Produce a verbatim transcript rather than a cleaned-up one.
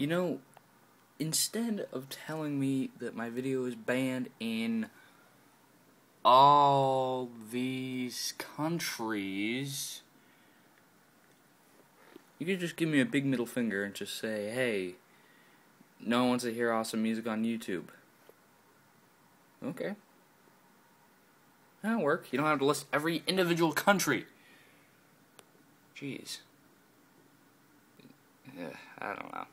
You know, instead of telling me that my video is banned in all these countries, you could just give me a big middle finger and just say, hey, no one wants to hear awesome music on YouTube. Okay. That'll work. You don't have to list every individual country. Jeez. I don't know.